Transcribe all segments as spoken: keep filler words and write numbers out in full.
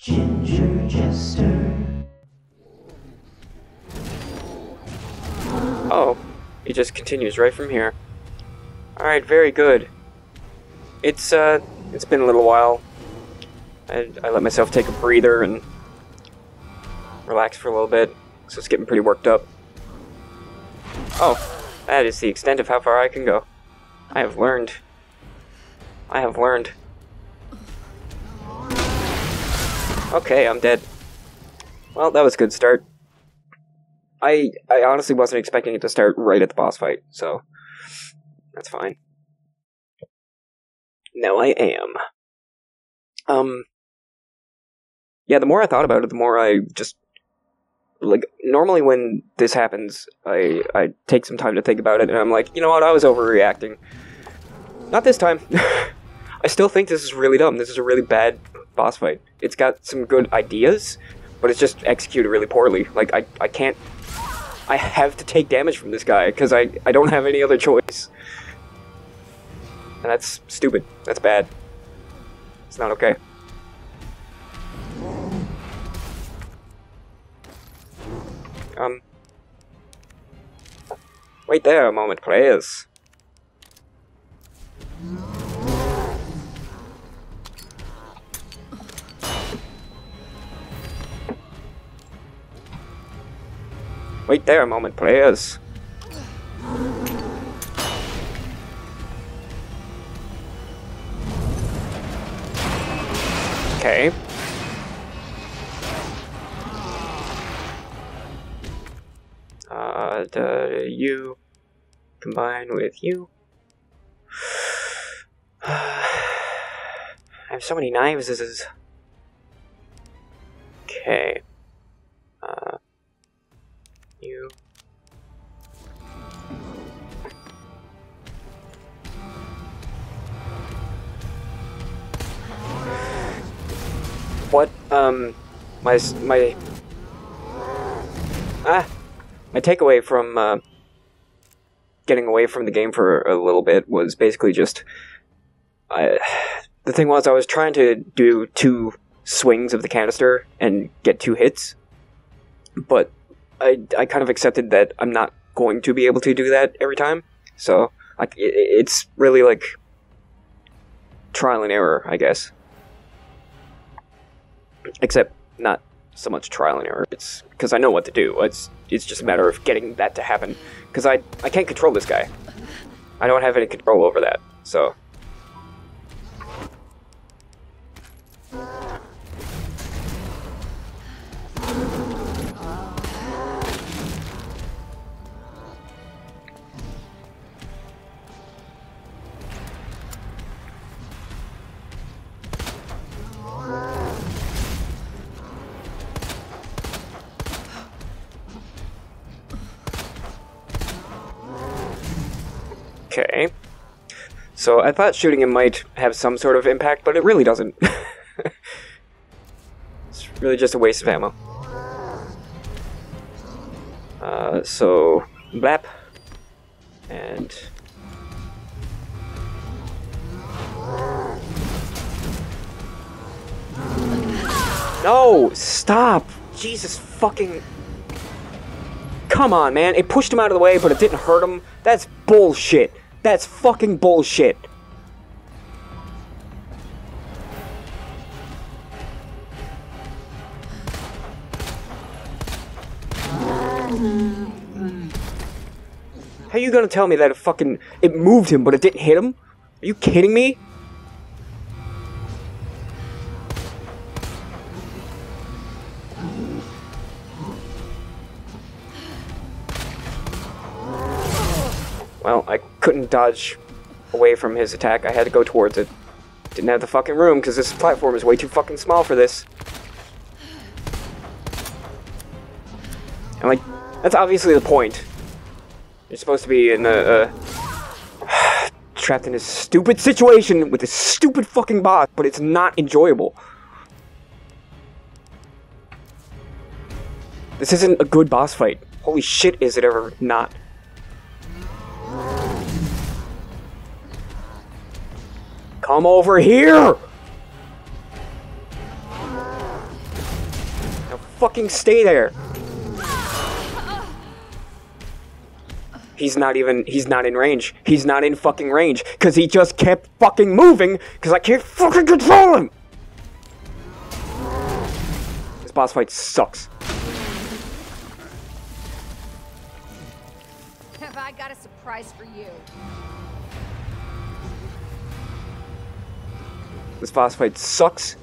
Ginger Jester. Oh, it just continues right from here. Alright, very good. It's, uh, it's been a little while. I, I let myself take a breather and relax for a little bit, so it's getting pretty worked up. Oh, that is the extent of how far I can go. I have learned. I have learned. Okay, I'm dead. Well, that was a good start. I I honestly wasn't expecting it to start right at the boss fight, so that's fine. Now I am. Um. Yeah, the more I thought about it, the more I just, like, normally when this happens, I I take some time to think about it, and I'm like, you know what, I was overreacting. Not this time. I still think this is really dumb. This is a really bad boss fight. It's got some good ideas, but it's just executed really poorly. Like, I, I can't... I have to take damage from this guy, because I, I don't have any other choice. And that's stupid. That's bad. It's not okay. Um... Wait there a moment, please. Wait there a moment, please. Okay. Uh, the you combine with you. I have so many knives, this is... Okay. Uh... You. What, um, my, my, ah, my takeaway from, uh, getting away from the game for a little bit was basically just, I, the thing was I was trying to do two swings of the canister and get two hits, but I, I kind of accepted that I'm not going to be able to do that every time, so like it, it's really like trial and error, I guess. Except not so much trial and error. It's because I know what to do. It's it's just a matter of getting that to happen. Because I I can't control this guy. I don't have any control over that. So. Okay, so I thought shooting him might have some sort of impact, but it really doesn't. It's really just a waste of ammo. Uh, so, blap, and... No! Stop! Jesus fucking... Come on, man. It pushed him out of the way, but it didn't hurt him. That's bullshit. That's fucking bullshit. How are you gonna tell me that it fucking... It moved him, but it didn't hit him? Are you kidding me? Well, I couldn't dodge away from his attack. I had to go towards it. Didn't have the fucking room, because this platform is way too fucking small for this. And, like, that's obviously the point. You're supposed to be in a... Uh, trapped in this stupid situation with this stupid fucking boss, but it's not enjoyable. This isn't a good boss fight. Holy shit, is it ever not. Come over here! Now fucking stay there! He's not even, he's not in range. He's not in fucking range. Cause he just kept fucking moving. Cause I can't fucking control him! This boss fight sucks. Have I got a surprise for you? This boss fight sucks.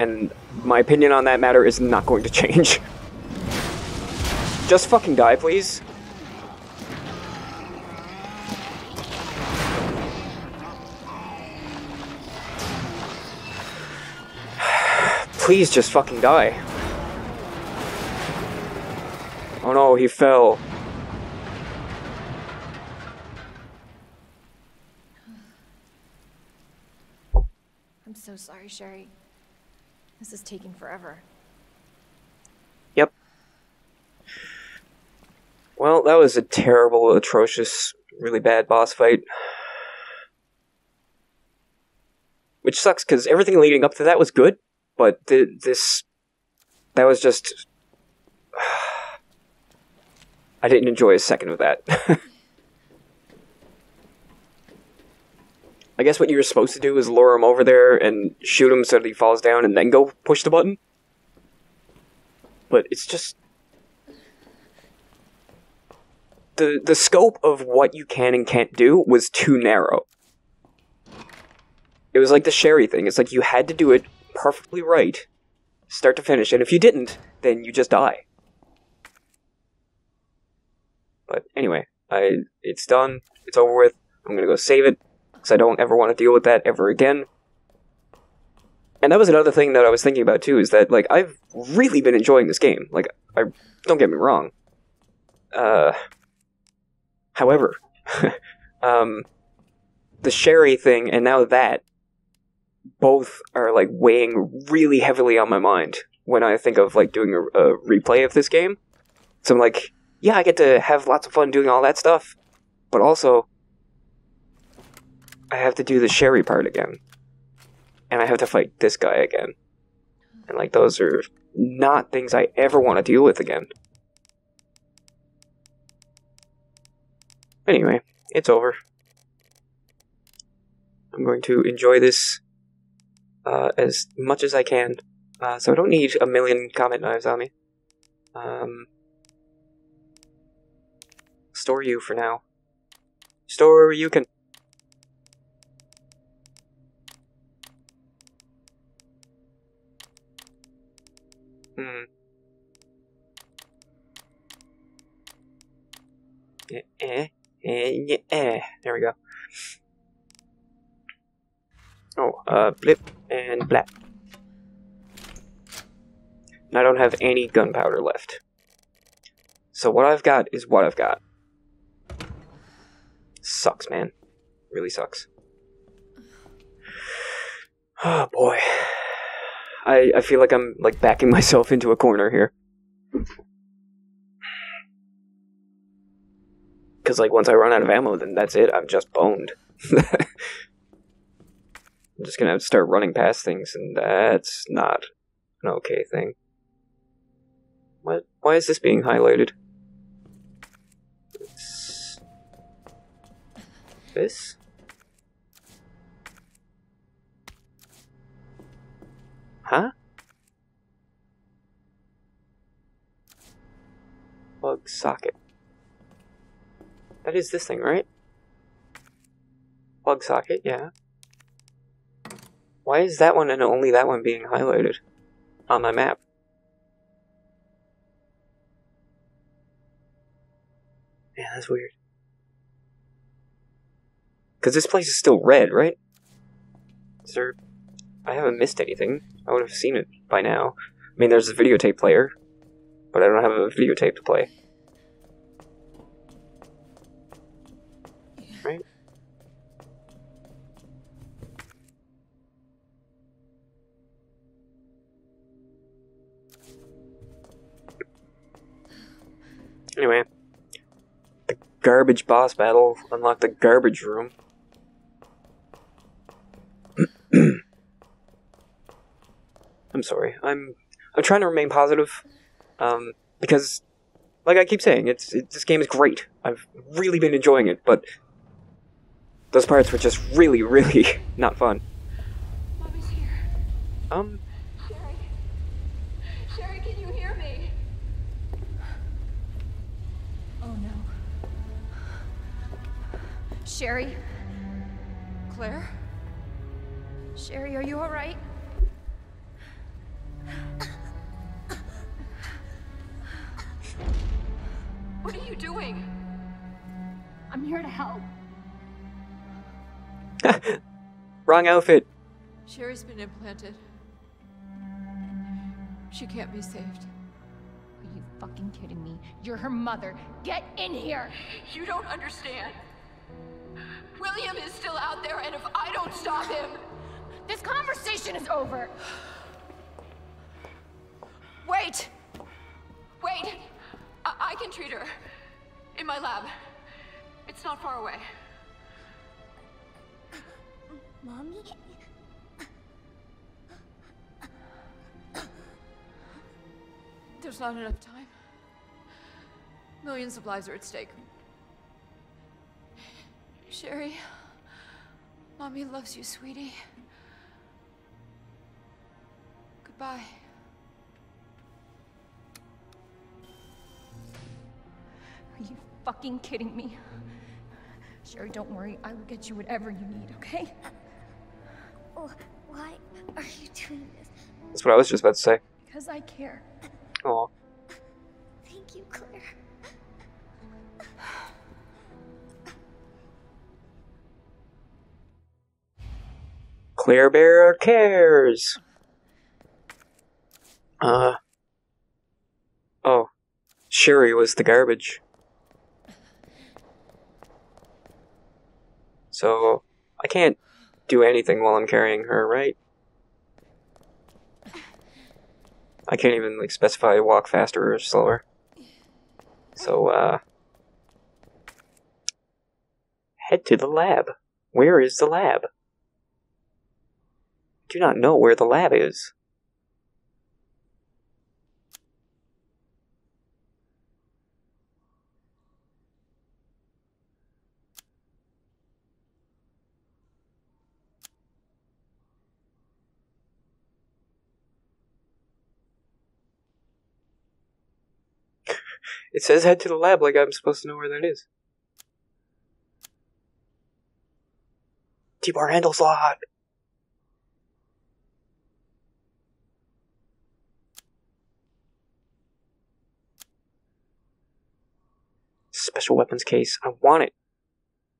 And my opinion on that matter is not going to change. Just fucking die, please. Please just fucking die. Oh no, he fell. I'm so sorry, Sherry. This is taking forever. Yep. Well, that was a terrible, atrocious, really bad boss fight. Which sucks, because everything leading up to that was good. But th this, that was just, I didn't enjoy a second of that. I guess what you were supposed to do is lure him over there and shoot him so that he falls down and then go push the button. But it's just, the, the scope of what you can and can't do was too narrow. It was like the Sherry thing. It's like you had to do it perfectly right, start to finish, and if you didn't, then you just die. But anyway, I it's done, it's over with, I'm gonna go save it, because I don't ever want to deal with that ever again. And that was another thing that I was thinking about too, is that, like, I've really been enjoying this game, like, I don't get me wrong. Uh, however, um, the Sherry thing, and now that, both are, like, weighing really heavily on my mind when I think of, like, doing a, a replay of this game. So I'm like, yeah, I get to have lots of fun doing all that stuff, but also I have to do the Sherry part again. And I have to fight this guy again. And, like, those are not things I ever want to deal with again. Anyway, it's over. I'm going to enjoy this Uh, as much as I can, uh, so I don't need a million comet knives on me. Um, store you for now. Store you can. Hmm. Eh, eh, eh, eh. There we go. Oh, uh, blip and blap. And I don't have any gunpowder left. So what I've got is what I've got. Sucks, man. Really sucks. Oh, boy. I, I feel like I'm, like, backing myself into a corner here. Because, like, once I run out of ammo, then that's it. I'm just boned. I'm just gonna have to start running past things, and that's not an okay thing. What? Why is this being highlighted? It's... This? Huh? Plug socket. That is this thing, right? Plug socket, yeah. Why is that one and only that one being highlighted on my map? Man, that's weird. Because this place is still red, right? Is there... I haven't missed anything. I would have seen it by now. I mean, there's a videotape player, but I don't have a videotape to play. Right? Anyway, the garbage boss battle unlocked the garbage room. I'm sorry, I'm I'm trying to remain positive, um, because, like I keep saying, it's it, this game is great. I've really been enjoying it, but those parts were just really, really not fun. Mommy's here. Um. Sherry. Sherry, can you hear me? Oh no. Sherry. Claire. Sherry, are you all right? What are you doing? I'm here to help. Wrong outfit. Sherry's been implanted. She can't be saved. Are you fucking kidding me? You're her mother. Get in here. You don't understand. William is still out there, and if I don't stop him, this conversation is over. Wait. Wait. I, I can treat her. In my lab. It's not far away. Mommy? There's not enough time. Millions of lives are at stake. Sherry, Mommy loves you, sweetie. Goodbye. Are you fucking kidding me? Sherry, don't worry. I will get you whatever you need, okay? Why are you doing this? That's what I was just about to say. Because I care. Aw. Thank you, Claire. Claire Bearer cares. Uh. Oh. Sherry was the garbage. So, I can't do anything while I'm carrying her, right? I can't even, like, specify walk faster or slower. So, uh... head to the lab. Where is the lab? I do not know where the lab is. It says head to the lab like I'm supposed to know where that is. T-bar handles lock. Special weapons case. I want it.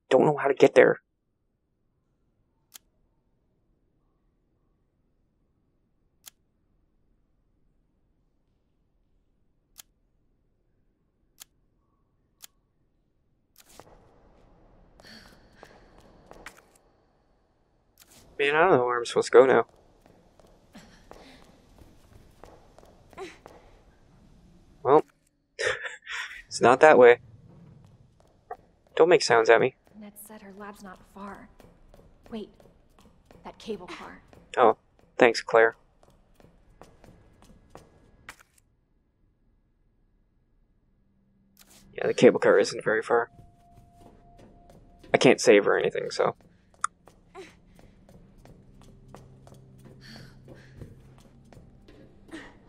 Don't know how to get there. Man, I don't know where I'm supposed to go now. Well, it's not that way. Don't make sounds at me. Ned said her lab's not far. Wait, that cable car. Oh, thanks, Claire. Yeah, the cable car isn't very far. I can't save or anything, so...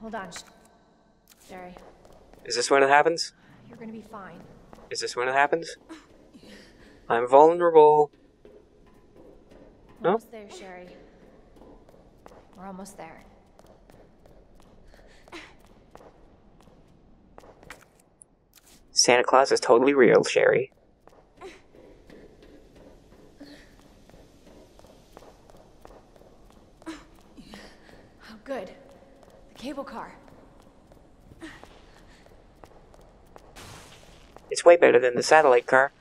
Hold on, Sherry. Is this when it happens? You're gonna be fine. Is this when it happens? I'm vulnerable. We're no? Almost there, Sherry. We're almost there. Santa Claus is totally real, Sherry. Oh, good. Cable car. It's way better than the satellite car.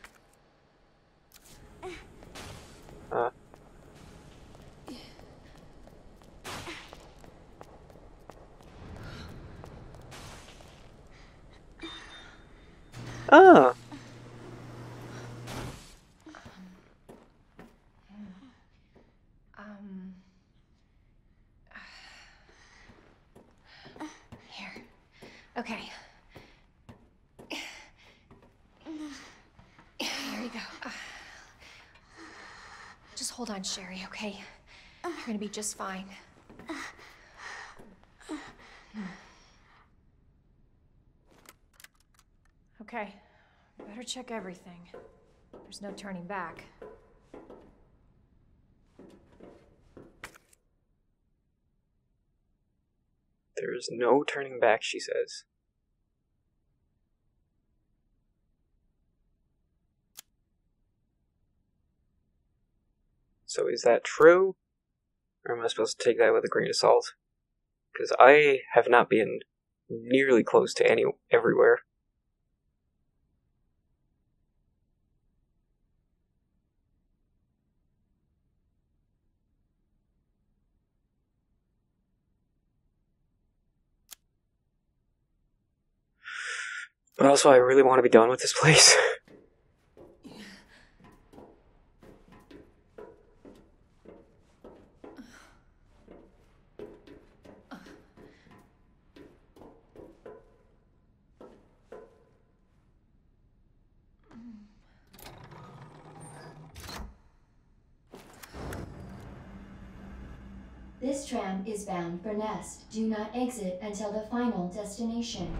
Uh. Oh. Um... Okay. There you go. Just hold on, Sherry, okay? You're gonna be just fine. Okay, better check everything. There's no turning back. There is no turning back, she says. So is that true? Or am I supposed to take that with a grain of salt? Because I have not been nearly close to any everywhere. But also, I really want to be done with this place. This tram is bound for Nest. Do not exit until the final destination.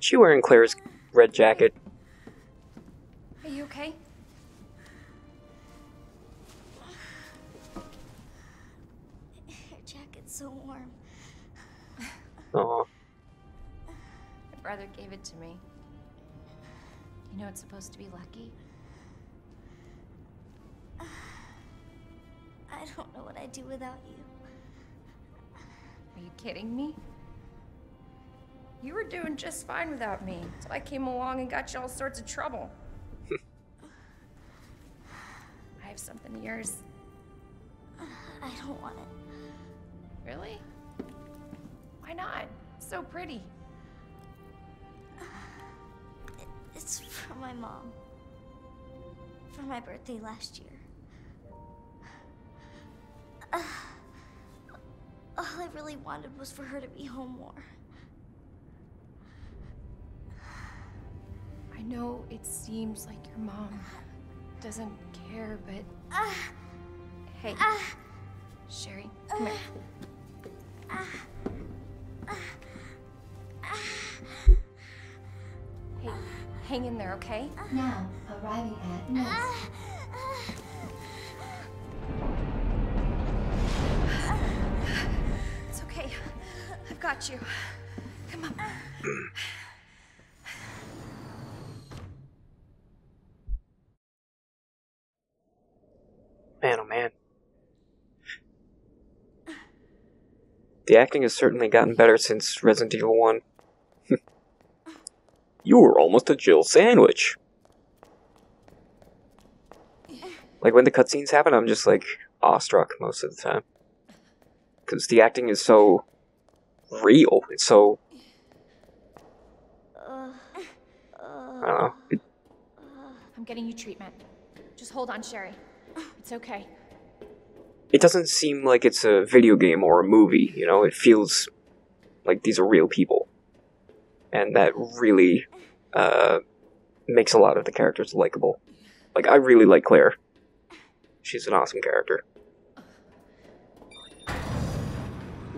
She wearing Claire's red jacket. Are you okay? Your jacket's so warm. Aw. My brother gave it to me. You know it's supposed to be lucky. I don't know what I'd do without you. Are you kidding me? You were doing just fine without me, so I came along and got you all sorts of trouble. I have something of yours. I don't want it. Really? Why not? It's so pretty. It, it's from my mom. For my birthday last year. Uh, all I really wanted was for her to be home more. I know it seems like your mom doesn't care, but... Uh, hey, uh, Sherry, come uh, here. Uh, uh, uh, hey, uh, hang in there, okay? Now, arriving at Nest. Uh, uh, it's okay. I've got you. Come on. Man, oh man. The acting has certainly gotten better since Resident Evil one. You were almost a Jill sandwich! Like, when the cutscenes happen, I'm just, like, awestruck most of the time. Because the acting is so real. It's so... I don't know. I'm getting you treatment. Just hold on, Sherry. It's okay. It doesn't seem like it's a video game or a movie, you know? It feels like these are real people. And that really uh, makes a lot of the characters likable. Like, I really like Claire. She's an awesome character.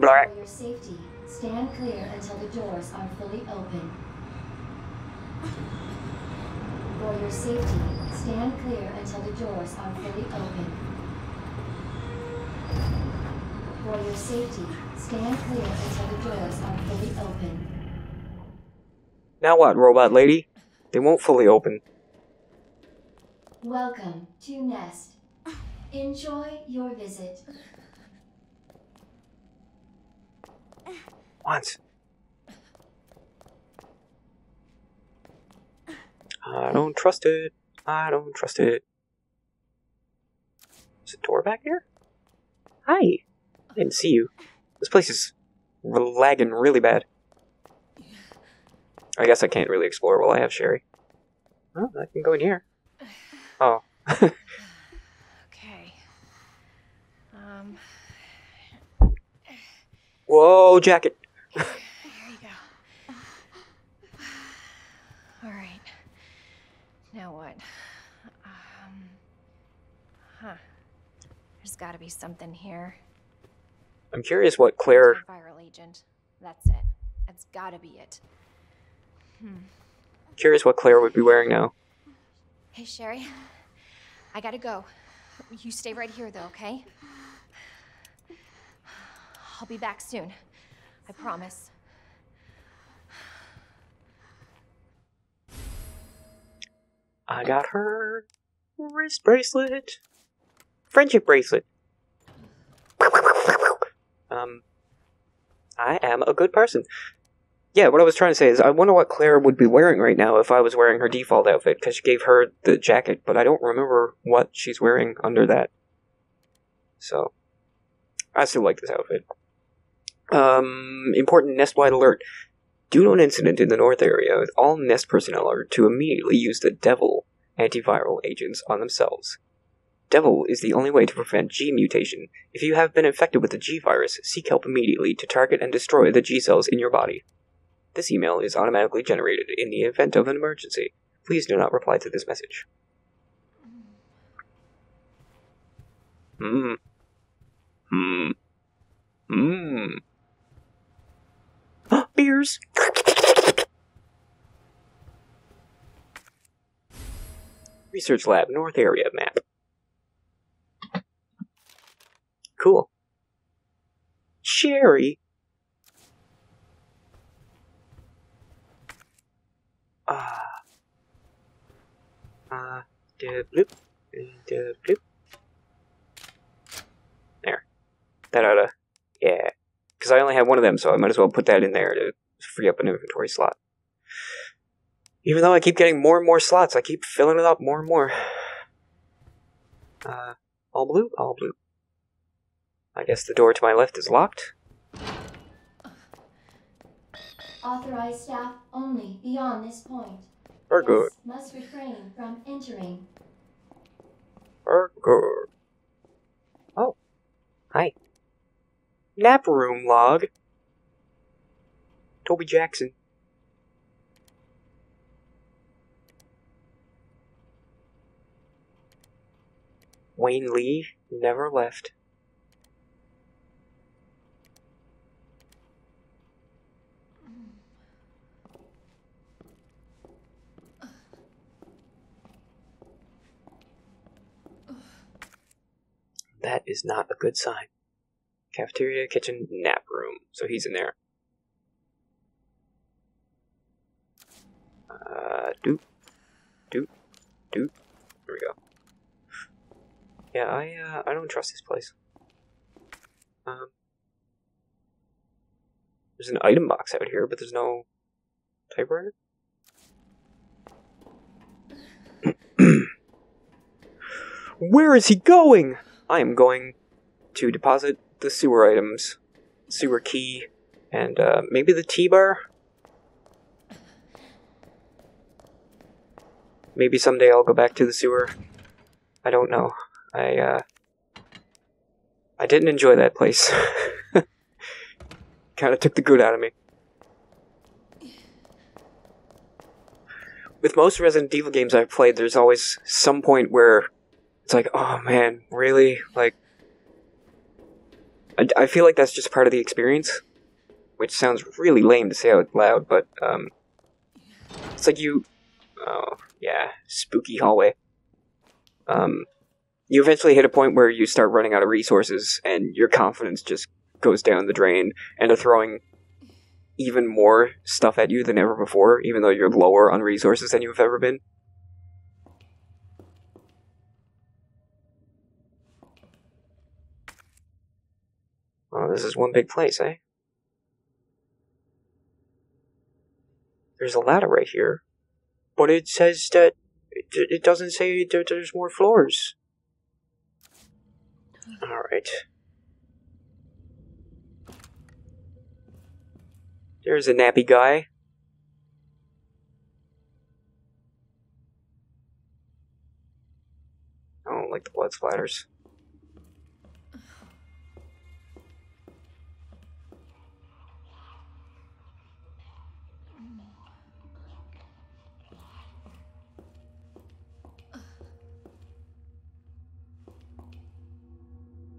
For your safety, stand clear until the doors are fully open. For your safety, stand clear until the doors are fully open. For your safety, stand clear until the doors are fully open. Now what, robot lady? They won't fully open. Welcome to Nest. Enjoy your visit. What? I don't trust it. I don't trust it. Is a door back there? Hi. I didn't see you. This place is lagging really bad. I guess I can't really explore while I have Sherry. Oh, I can go in here. Oh. Okay. Um. Whoa, jacket. Here you go. All right. Now what? Um. Huh. There's got to be something here. I'm curious what Claire. Viral agent. That's it. That's got to be it. Hmm. Curious what Claire would be wearing now. Hey, Sherry. I gotta go. You stay right here, though, okay? I'll be back soon. I promise. I got her wrist bracelet. Friendship bracelet. Um, I am a good person. Yeah, what I was trying to say is I wonder what Claire would be wearing right now if I was wearing her default outfit, because she gave her the jacket, but I don't remember what she's wearing under that. So, I still like this outfit. Um, important nest-wide alert. Due to an incident in the North area, all nest personnel are to immediately use the Devil antiviral agents on themselves. Devil is the only way to prevent G mutation. If you have been infected with the G virus, seek help immediately to target and destroy the G cells in your body. This email is automatically generated in the event of an emergency. Please do not reply to this message. Hmm. Hmm. Hmm. Beers! Research Lab, North Area Map. Cool. Sherry! Uh, uh, the bloop, the bloop. There. That oughta, yeah. Because I only have one of them, so I might as well put that in there to free up an inventory slot. Even though I keep getting more and more slots, I keep filling it up more and more. Uh, all blue? All blue. I guess the door to my left is locked. Authorized staff only beyond this point. Burger. Must refrain from entering. Burger. Oh. Hi. Nap room log. Toby Jackson. Wayne Lee never left. That is not a good sign. Cafeteria, kitchen, nap room. So he's in there. Uh, doop. Doop. Doop. There we go. Yeah, I, uh, I don't trust this place. Um. There's an item box out here, but there's no typewriter. Where is he going? I am going to deposit the sewer items, sewer key, and uh, maybe the T-bar? Maybe someday I'll go back to the sewer. I don't know. I, uh... I didn't enjoy that place. Kind of took the good out of me. With most Resident Evil games I've played, there's always some point where it's like, oh man, really? Like, I, I feel like that's just part of the experience, which sounds really lame to say out loud, but, um, it's like you, oh, yeah, spooky hallway. Um, you eventually hit a point where you start running out of resources, and your confidence just goes down the drain, and are throwing even more stuff at you than ever before, even though you're lower on resources than you've ever been. Oh, this is one big place, eh? There's a ladder right here. But it says that... It, it doesn't say that there's more floors. Alright. There's a nappy guy. like the blood splatters.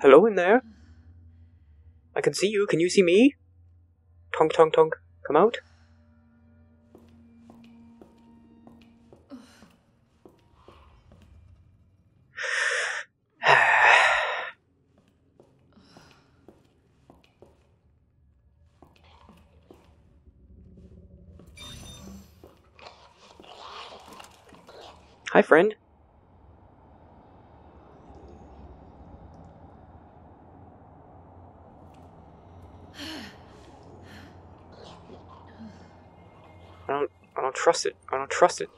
Hello in there? I can see you. Can you see me? Tonk, tonk, tonk. Come out. Hi, friend. Trust it. I don't trust it.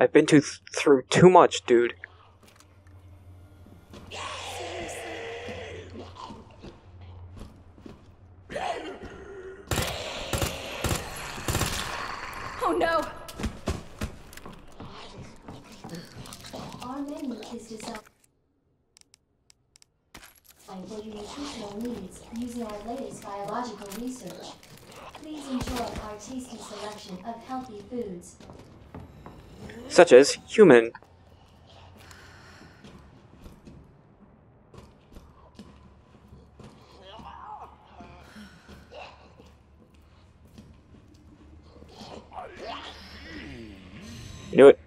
I've been to th through too much, dude. Oh no! Our menu is designed for your nutritional needs using our latest biological research. Please enjoy our tasty selection of healthy foods, such as human. You knew it.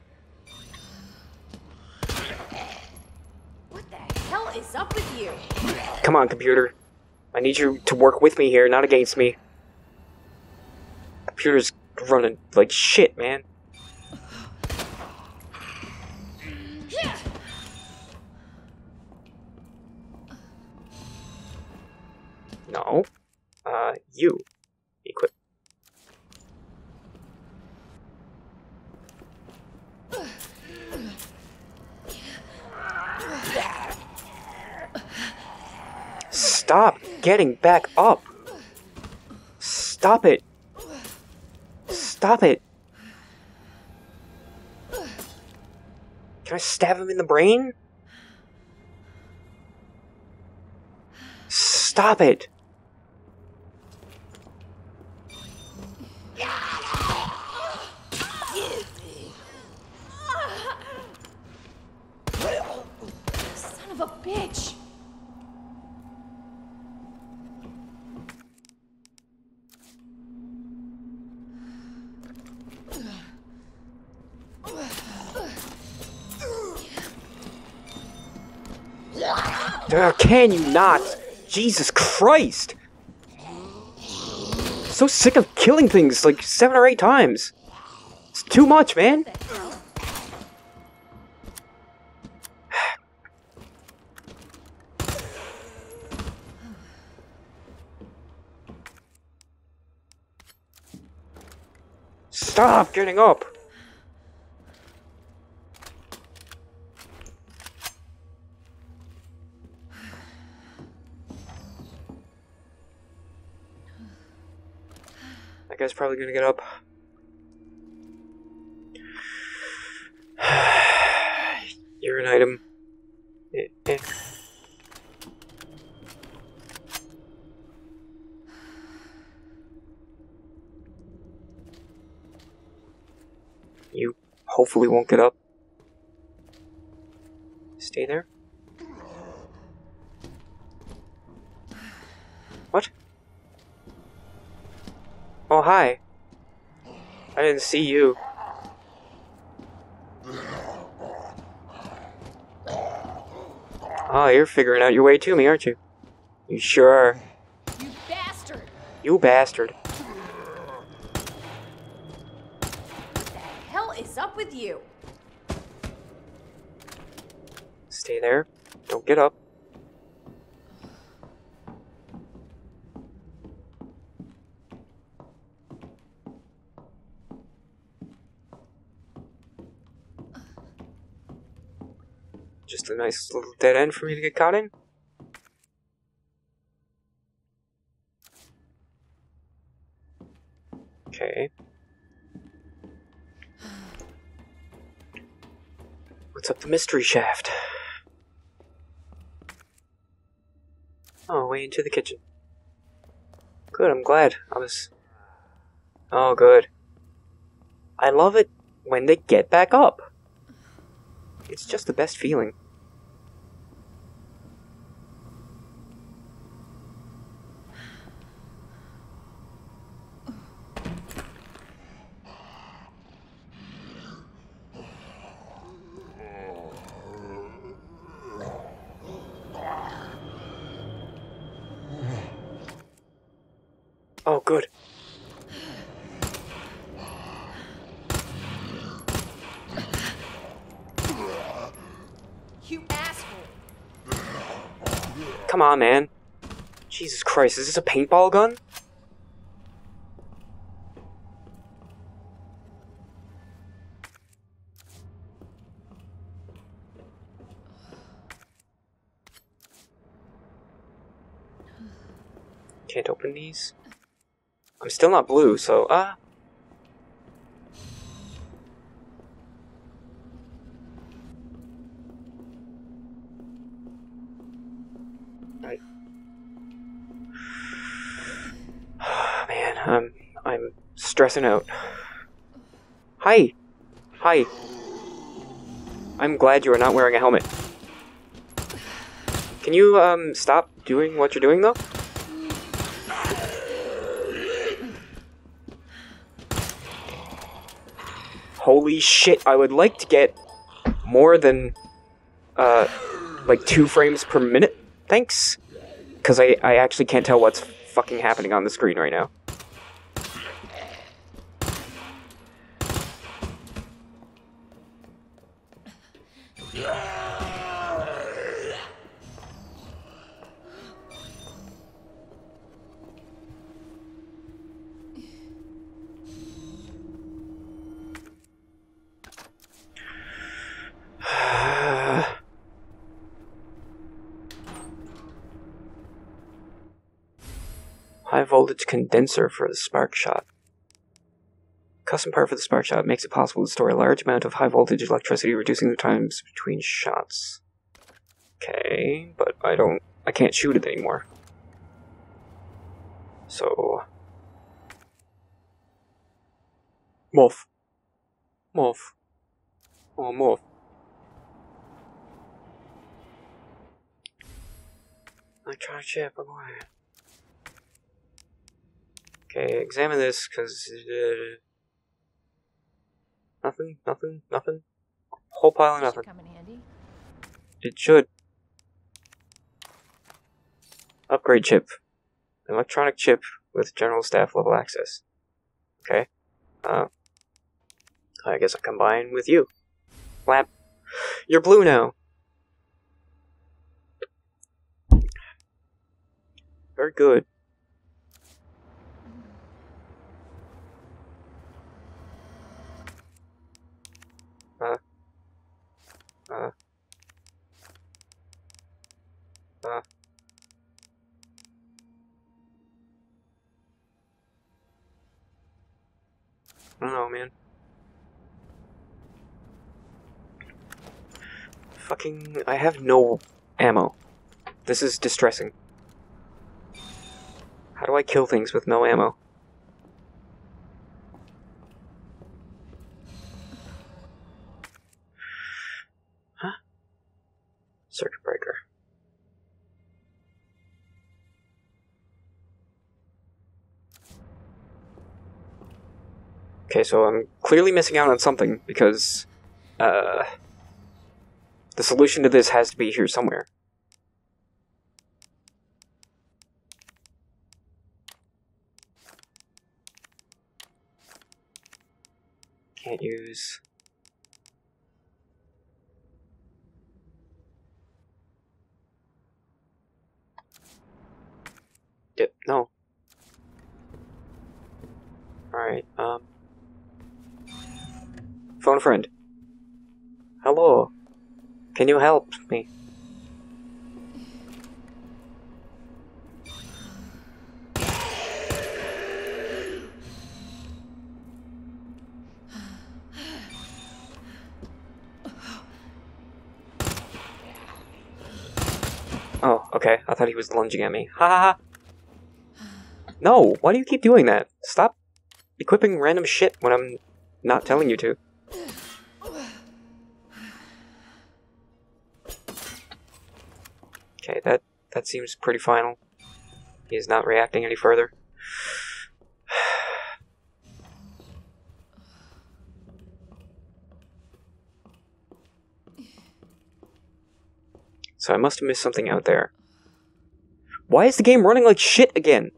What the hell is up with you? Come on, computer. I need you to work with me here, not against me. Computer's running like shit, man. No. Uh, you. Equip. Stop getting back up. Stop it. Stop it! Can I stab him in the brain? Stop it! Son of a bitch! Can you not? Jesus Christ! So sick of killing things like seven or eight times. It's too much, man. Stop getting up. That guy's probably gonna get up. You're an item. Eh, eh. You hopefully won't get up. Stay there. What? Oh, hi. I didn't see you. Oh, you're figuring out your way to me, aren't you? You sure are. You bastard! You bastard. What the hell is up with you? Stay there. Don't get up. Just a nice little dead end for me to get caught in. Okay. What What's up the mystery shaft? Oh, way into the kitchen. Good, I'm glad. I was... Oh, good. I love it when they get back up. It's just the best feeling. Oh, good. You asshole! Come on, man. Jesus Christ, is this a paintball gun? Can't open these. I'm still not blue, so, uh... I... Man, I'm... I'm stressing out. Hi! Hi! I'm glad you are not wearing a helmet. Can you, um, stop doing what you're doing, though? Holy shit, I would like to get more than, uh, like two frames per minute, thanks. Because I, I actually can't tell what's fucking happening on the screen right now. Voltage condenser for the spark shot. Custom part for the spark shot makes it possible to store a large amount of high voltage electricity, reducing the times between shots. Okay, but I don't... I can't shoot it anymore. So... Morph. Morph. Oh, morph. Electronic chip, oh boy. Okay, examine this, because... Uh, nothing, nothing, nothing. Whole pile of nothing. It should come in handy. It should. Upgrade chip. Electronic chip with general staff level access. Okay. Uh, I guess I'll combine with you. Flap. You're blue now. Very good. Uh, uh, uh. I don't know, man. Fucking, I have no ammo. This is distressing. How do I kill things with no ammo? Circuit breaker. Okay, so I'm clearly missing out on something because uh, the solution to this has to be here somewhere. Can't use... No. Alright, um... phone friend. Hello. Can you help me? Okay, I thought he was lunging at me. Ha ha ha! No, why do you keep doing that? Stop equipping random shit when I'm not telling you to. Okay, that, that seems pretty final. He is not reacting any further. So I must have missed something out there. Why is the game running like shit again?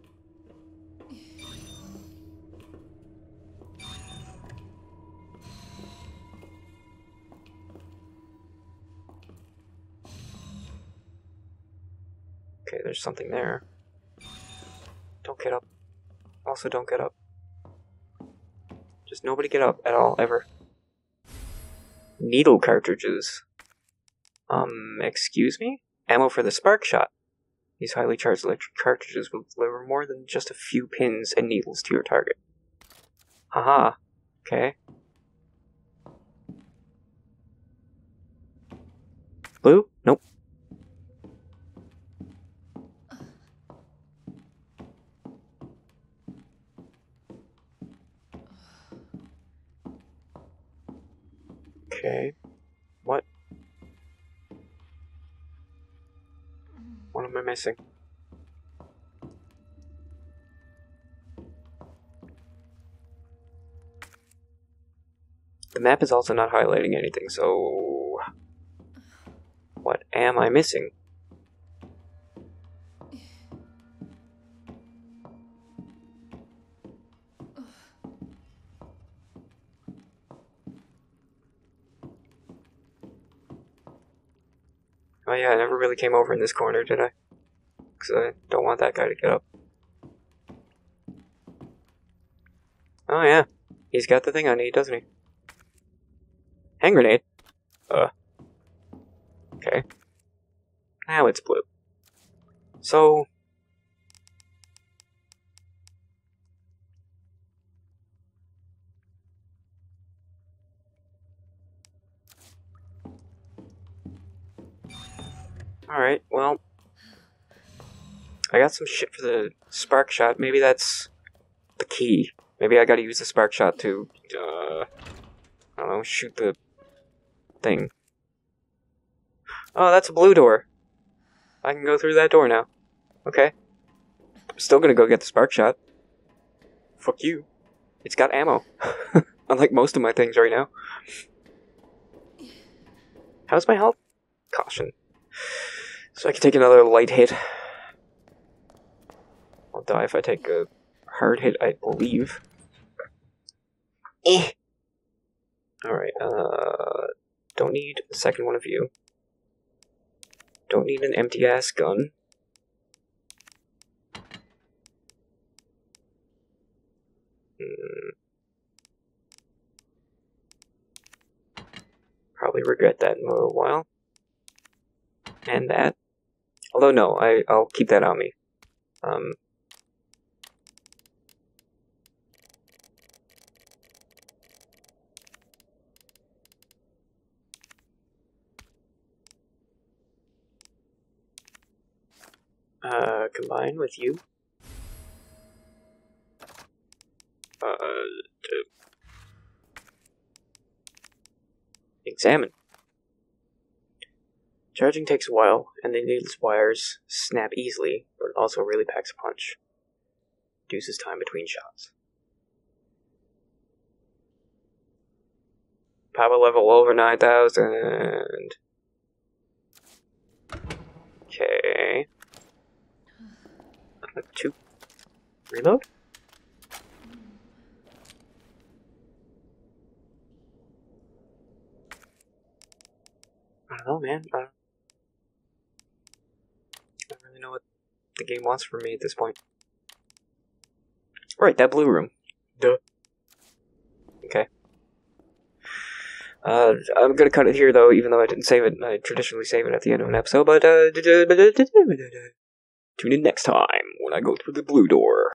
Okay, there's something there. Don't get up. Also, don't get up. Just nobody get up at all, ever. Needle cartridges. Um, excuse me? Ammo for the spark shot. These highly charged electric cartridges will deliver more than just a few pins and needles to your target. Haha. Okay. Blue? Nope. Okay. What? What am I missing? The map is also not highlighting anything, so... what am I missing? Oh yeah, I never really came over in this corner, did I? Because I don't want that guy to get up. Oh yeah, he's got the thing on it, doesn't he? Hand grenade? Uh. Okay. Now it's blue. So... alright, well, I got some shit for the spark shot. Maybe that's the key. Maybe I gotta use the spark shot to, uh, I don't know, shoot the thing. Oh, that's a blue door. I can go through that door now. Okay. I'm still gonna go get the spark shot. Fuck you. It's got ammo. Unlike most of my things right now. How's my health? Caution. So I can take another light hit. I'll die if I take a hard hit, I believe. Eh. Alright, uh... don't need a second one of you. Don't need an empty-ass gun. Hmm. Probably regret that in a little while. And that. Although no, I, I'll keep that on me. Um, uh, combine with you. Uh, to examine. Charging takes a while, and the needle's wires snap easily, but it also really packs a punch. Reduces time between shots. Power level over nine thousand. Okay. Uh, two. Reload? I don't know, man. I don't know what the game wants from me at this point. Right, that blue room. Duh. Okay. Uh, I'm gonna cut it here though, even though I didn't save it. I traditionally save it at the end of an episode, but uh, tune in next time when I go through the blue door.